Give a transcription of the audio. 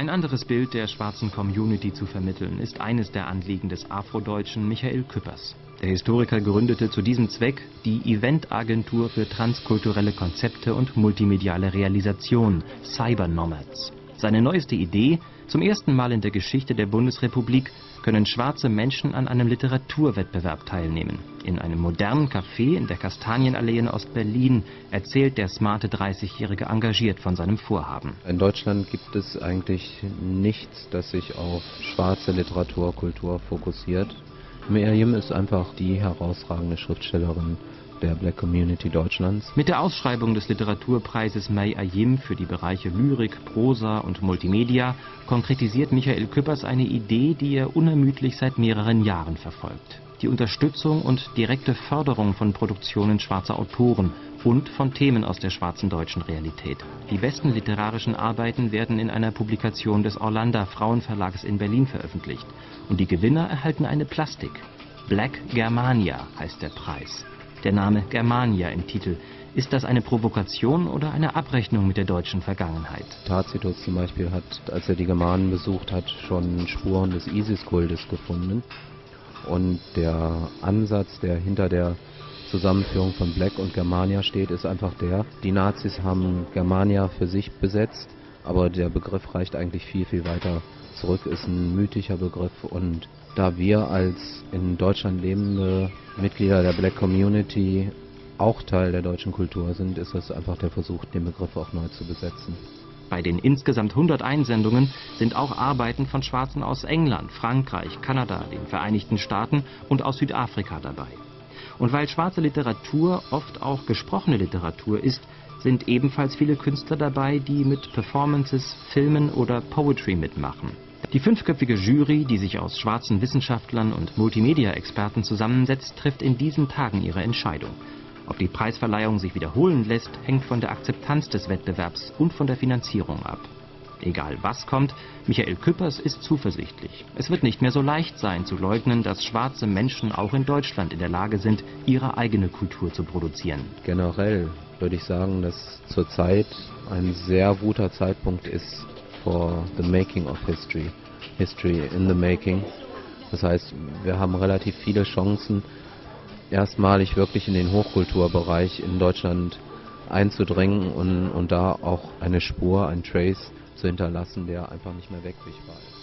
Ein anderes Bild der schwarzen Community zu vermitteln, ist eines der Anliegen des afrodeutschen Michael Küppers. Der Historiker gründete zu diesem Zweck die Eventagentur für transkulturelle Konzepte und multimediale Realisation, Cybernomads. Seine neueste Idee, zum ersten Mal in der Geschichte der Bundesrepublik können schwarze Menschen an einem Literaturwettbewerb teilnehmen. In einem modernen Café in der Kastanienallee in Ostberlin erzählt der smarte 30-Jährige engagiert von seinem Vorhaben. In Deutschland gibt es eigentlich nichts, das sich auf schwarze Literatur, Kultur fokussiert. May Ayim ist einfach die herausragende Schriftstellerin der Black Community Deutschlands. Mit der Ausschreibung des Literaturpreises May Ayim für die Bereiche Lyrik, Prosa und Multimedia konkretisiert Michael Küppers eine Idee, die er unermüdlich seit mehreren Jahren verfolgt. Die Unterstützung und direkte Förderung von Produktionen schwarzer Autoren und von Themen aus der schwarzen deutschen Realität. Die besten literarischen Arbeiten werden in einer Publikation des Orlando Frauenverlags in Berlin veröffentlicht. Und die Gewinner erhalten eine Plastik. Black Germania heißt der Preis. Der Name Germania im Titel. Ist das eine Provokation oder eine Abrechnung mit der deutschen Vergangenheit? Tacitus zum Beispiel hat, als er die Germanen besucht hat, schon Spuren des Isis-Kultes gefunden. Und der Ansatz, der hinter der Zusammenführung von Black und Germania steht, ist einfach der, die Nazis haben Germania für sich besetzt, aber der Begriff reicht eigentlich viel, viel weiter zurück, ist ein mythischer Begriff. Und da wir als in Deutschland lebende Mitglieder der Black Community auch Teil der deutschen Kultur sind, ist das einfach der Versuch, den Begriff auch neu zu besetzen. Bei den insgesamt 100 Einsendungen sind auch Arbeiten von Schwarzen aus England, Frankreich, Kanada, den Vereinigten Staaten und aus Südafrika dabei. Und weil schwarze Literatur oft auch gesprochene Literatur ist, sind ebenfalls viele Künstler dabei, die mit Performances, Filmen oder Poetry mitmachen. Die fünfköpfige Jury, die sich aus schwarzen Wissenschaftlern und Multimedia-Experten zusammensetzt, trifft in diesen Tagen ihre Entscheidung. Ob die Preisverleihung sich wiederholen lässt, hängt von der Akzeptanz des Wettbewerbs und von der Finanzierung ab. Egal was kommt, Michael Küppers ist zuversichtlich. Es wird nicht mehr so leicht sein, zu leugnen, dass schwarze Menschen auch in Deutschland in der Lage sind, ihre eigene Kultur zu produzieren. Generell würde ich sagen, dass zurzeit ein sehr guter Zeitpunkt ist for the making of history. History in the making. Das heißt, wir haben relativ viele Chancen, erstmalig wirklich in den Hochkulturbereich in Deutschland einzudringen und da auch eine Spur, ein Trace zu hinterlassen, der einfach nicht mehr wegwischbar ist.